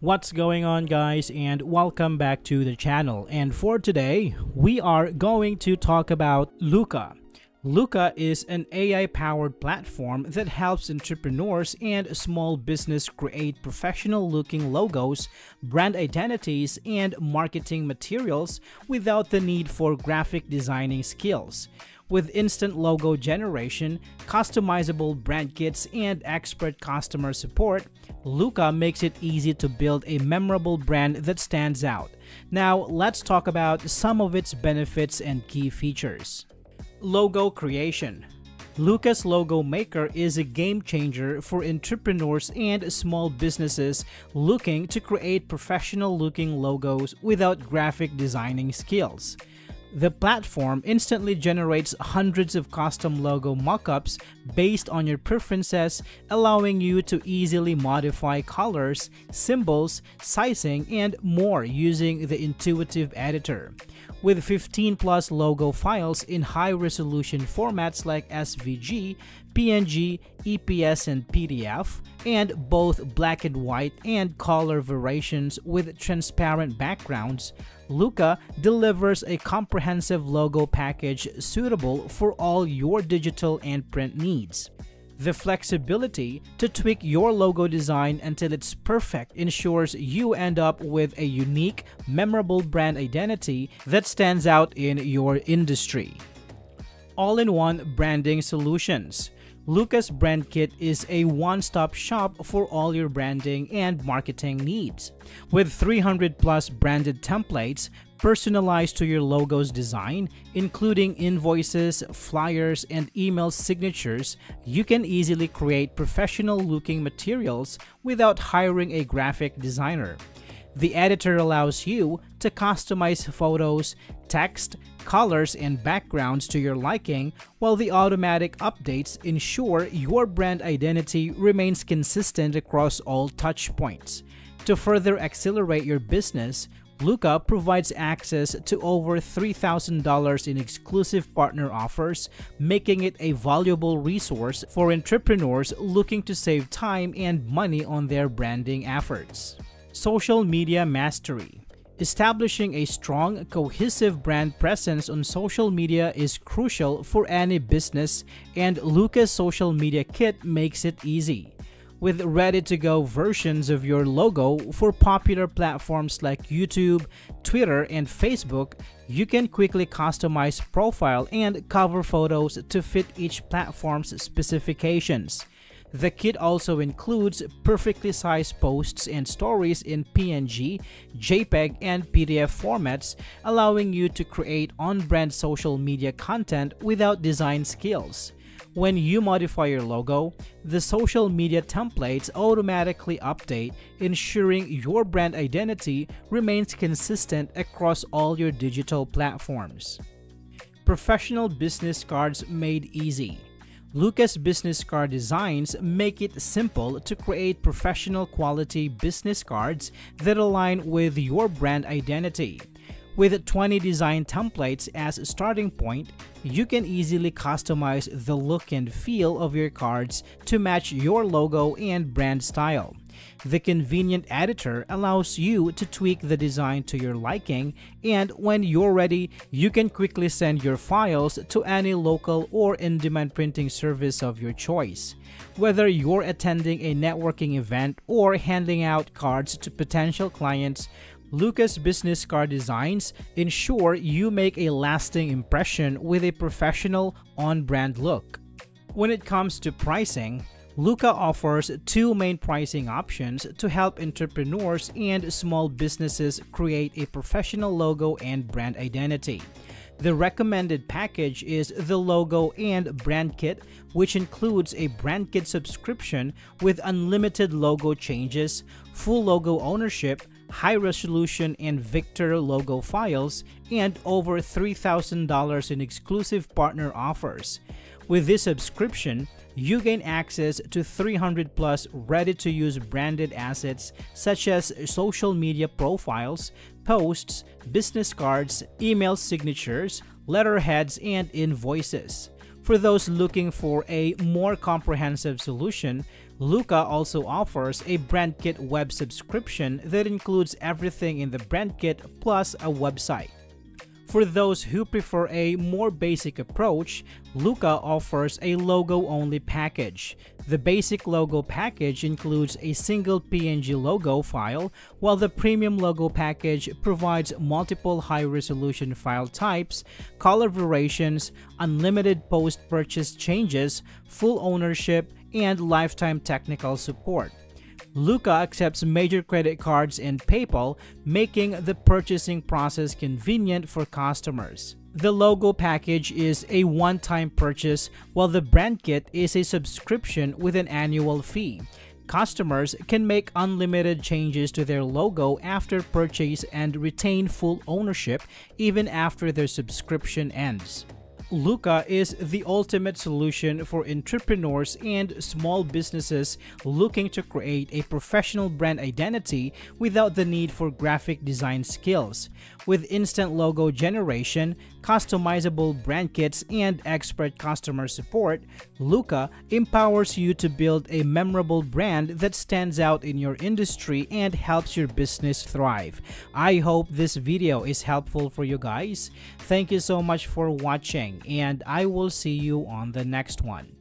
What's going on, guys, and welcome back to the channel. And for today, we are going to talk about Looka. Looka is an AI-powered platform that helps entrepreneurs and small business create professional-looking logos, brand identities, and marketing materials without the need for graphic designing skills. With instant logo generation, customizable brand kits, and expert customer support, Looka makes it easy to build a memorable brand that stands out. Now, let's talk about some of its benefits and key features. Logo creation. Looka's Logo Maker is a game changer for entrepreneurs and small businesses looking to create professional-looking logos without graphic designing skills. The platform instantly generates hundreds of custom logo mockups based on your preferences, allowing you to easily modify colors, symbols, sizing, and more using the intuitive editor. With 15+ logo files in high-resolution formats like SVG, PNG, EPS, and PDF, and both black and white and color variations with transparent backgrounds, Looka delivers a comprehensive logo package suitable for all your digital and print needs. The flexibility to tweak your logo design until it's perfect ensures you end up with a unique, memorable brand identity that stands out in your industry. All-in-one branding solutions. Looka's Brand Kit is a one-stop shop for all your branding and marketing needs. With 300+ branded templates personalized to your logo's design, including invoices, flyers, and email signatures, you can easily create professional-looking materials without hiring a graphic designer. The editor allows you to customize photos, text, colors, and backgrounds to your liking, while the automatic updates ensure your brand identity remains consistent across all touchpoints. To further accelerate your business, Looka provides access to over $3,000 in exclusive partner offers, making it a valuable resource for entrepreneurs looking to save time and money on their branding efforts. Social media mastery. Establishing a strong, cohesive brand presence on social media is crucial for any business, and Looka's Social Media Kit makes it easy. With ready-to-go versions of your logo for popular platforms like YouTube, Twitter, and Facebook, you can quickly customize profile and cover photos to fit each platform's specifications. The kit also includes perfectly sized posts and stories in PNG, JPEG, and PDF formats, allowing you to create on-brand social media content without design skills. When you modify your logo, the social media templates automatically update, ensuring your brand identity remains consistent across all your digital platforms. Professional business cards made easy. Looka's business card designs make it simple to create professional quality business cards that align with your brand identity. With 20 design templates as a starting point, you can easily customize the look and feel of your cards to match your logo and brand style. The convenient editor allows you to tweak the design to your liking, and when you're ready, you can quickly send your files to any local or in-demand printing service of your choice. Whether you're attending a networking event or handing out cards to potential clients, Looka's business card designs ensure you make a lasting impression with a professional, on-brand look. When it comes to pricing, Looka offers two main pricing options to help entrepreneurs and small businesses create a professional logo and brand identity. The recommended package is the Logo and Brand Kit, which includes a Brand Kit subscription with unlimited logo changes, full logo ownership, high-resolution and Victor logo files, and over $3,000 in exclusive partner offers. With this subscription, you gain access to 300+ ready-to-use branded assets such as social media profiles, posts, business cards, email signatures, letterheads, and invoices. For those looking for a more comprehensive solution, Looka also offers a brand kit web subscription that includes everything in the brand kit plus a website. For those who prefer a more basic approach, Looka offers a logo-only package. The basic logo package includes a single PNG logo file, while the premium logo package provides multiple high-resolution file types, color variations, unlimited post-purchase changes, full ownership, and lifetime technical support. Looka accepts major credit cards and PayPal, making the purchasing process convenient for customers. The logo package is a one-time purchase, while the brand kit is a subscription with an annual fee. Customers can make unlimited changes to their logo after purchase and retain full ownership even after their subscription ends. Looka is the ultimate solution for entrepreneurs and small businesses looking to create a professional brand identity without the need for graphic design skills. With instant logo generation, customizable brand kits, and expert customer support, Looka empowers you to build a memorable brand that stands out in your industry and helps your business thrive. I hope this video is helpful for you guys. Thank you so much for watching, and I will see you on the next one.